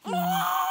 No.